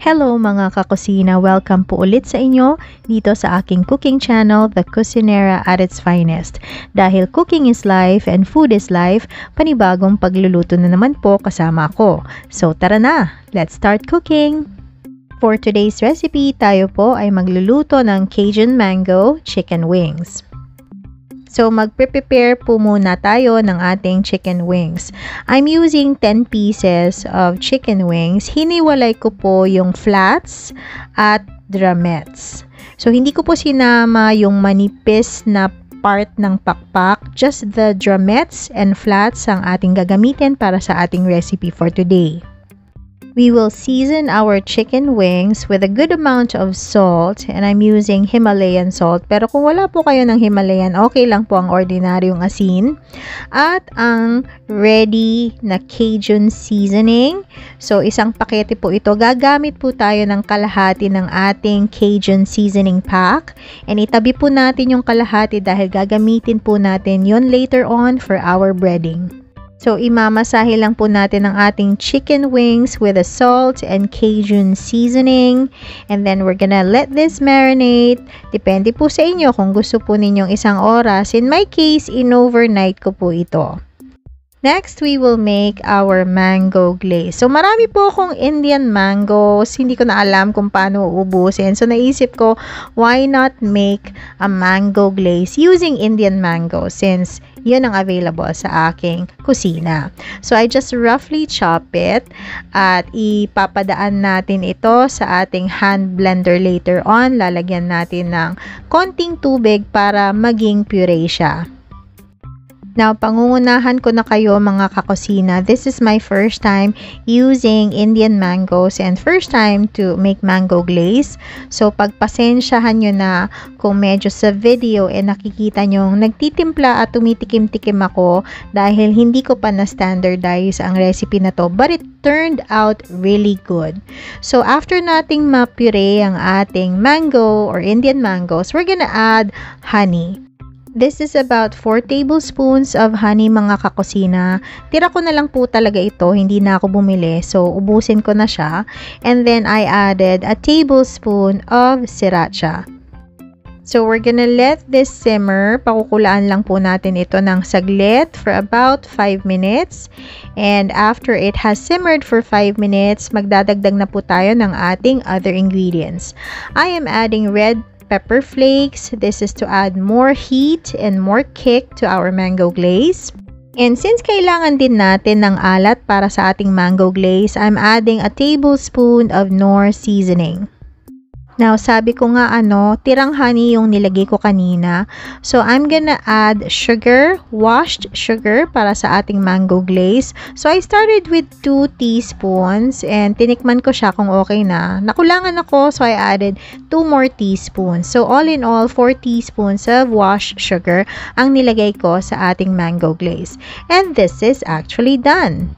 Hello mga kakusina! Welcome po ulit sa inyo dito sa aking cooking channel, The Kusinera at its Finest. Dahil cooking is life and food is life, panibagong pagluluto na naman po kasama ko. So tara na! Let's start cooking! For today's recipe, tayo po ay magluluto ng Cajun Mango Chicken Wings. So, magprepare po muna tayo ng ating chicken wings. I'm using 10 pieces of chicken wings. Hiniwalay ko po yung flats at drumettes. So, hindi ko po sinama yung manipis na part ng pakpak. Just the drumettes and flats ang ating gagamitin para sa ating recipe for today. We will season our chicken wings with a good amount of salt, and I'm using Himalayan salt. Pero kung wala po kayo ng Himalayan, okay lang po ang ordinaryong asin. At ang ready na Cajun seasoning. So, isang pakete po ito. Gagamit po tayo ng kalahati ng ating Cajun seasoning pack. And itabi po natin yung kalahati dahil gagamitin po natin yun later on for our breading. So, imamasahe lang po natin ang ating chicken wings with the salt and Cajun seasoning. And then, we're gonna let this marinate. Depende po sa inyo kung gusto po ninyong isang oras. In my case, in overnight ko po ito. Next, we will make our mango glaze. So, marami po akong Indian mangoes. Hindi ko na alam kung paano uubusin. So, naisip ko, why not make a mango glaze using Indian mango since yun ang available sa aking kusina. So, I just roughly chop it at ipapadaan natin ito sa ating hand blender later on. Lalagyan natin ng konting tubig para maging puree siya. Now, pangungunahan ko na kayo mga kakusina. This is my first time using Indian mangoes and first time to make mango glaze. So, pagpasensyahan nyo na kung medyo sa video nakikita nyo nagtitimpla at tumitikim-tikim ako dahil hindi ko pa na-standardize ang recipe na to. But it turned out really good. So, after nating ma-puree ang ating mango or Indian mangoes, we're gonna add honey. This is about 4 tablespoons of honey mga kakusina. Tira ko na lang po talaga ito, hindi na ako bumili. So, ubusin ko na siya. And then, I added a tablespoon of sriracha. So, we're gonna let this simmer. Pakukulaan lang po natin ito ng saglit for about 5 minutes. And after it has simmered for 5 minutes, magdadagdag na po tayo ng ating other ingredients. I am adding red pepper flakes. This is to add more heat and more kick to our mango glaze. And since kailangan din natin ng alat para sa ating mango glaze, I'm adding a tablespoon of Nor seasoning. Now, sabi ko nga tirang honey yung nilagay ko kanina. So, I'm gonna add sugar, washed sugar para sa ating mango glaze. So, I started with 2 teaspoons and tinikman ko siya kung okay na. Nakulangan ako, so I added 2 more teaspoons. So, all in all, 4 teaspoons of washed sugar ang nilagay ko sa ating mango glaze. And this is actually done.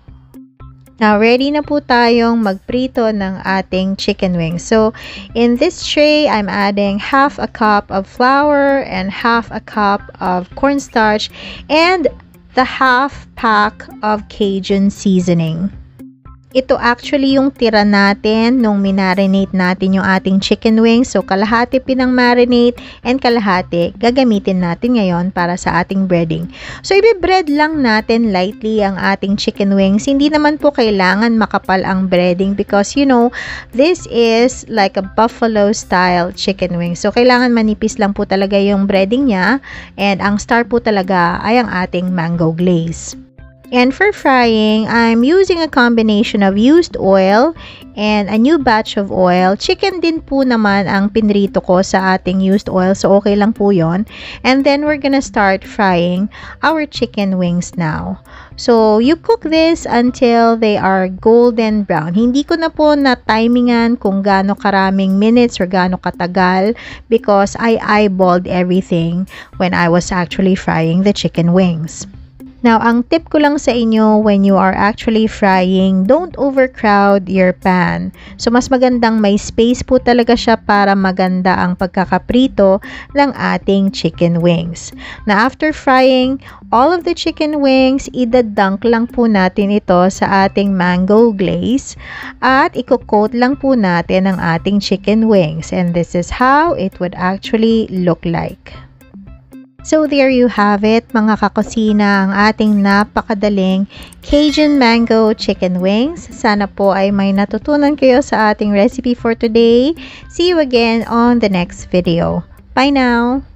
Now, ready na po tayong magprito ng ating chicken wings. So, in this tray, I'm adding half a cup of flour and half a cup of cornstarch and the half pack of Cajun seasoning. Ito actually yung tira natin nung minarinate natin yung ating chicken wings. So, kalahati pinang-marinate and kalahati gagamitin natin ngayon para sa ating breading. So, ibe-bread lang natin lightly ang ating chicken wings. Hindi naman po kailangan makapal ang breading because, you know, this is like a buffalo-style chicken wings. So, kailangan manipis lang po talaga yung breading niya. And ang star po talaga ay ang ating mango glaze. And for frying, I'm using a combination of used oil and a new batch of oil. Chicken din po naman ang pinrito ko sa ating used oil. So, okay lang po yon. And then, we're gonna start frying our chicken wings now. So, you cook this until they are golden brown. Hindi ko na po na-timingan kung gaano karaming minutes or gaano katagal because I eyeballed everything when I was actually frying the chicken wings. Now, ang tip ko lang sa inyo, when you are actually frying, don't overcrowd your pan. So, mas magandang may space po talaga siya para maganda ang pagkakaprito ng ating chicken wings. Na after frying all of the chicken wings, idadunk lang po natin ito sa ating mango glaze at i-coat lang po natin ang ating chicken wings. And this is how it would actually look like. So there you have it, mga kakusina, ang ating napakadaling Cajun Mango Chicken Wings. Sana po ay may natutunan kayo sa ating recipe for today. See you again on the next video. Bye now!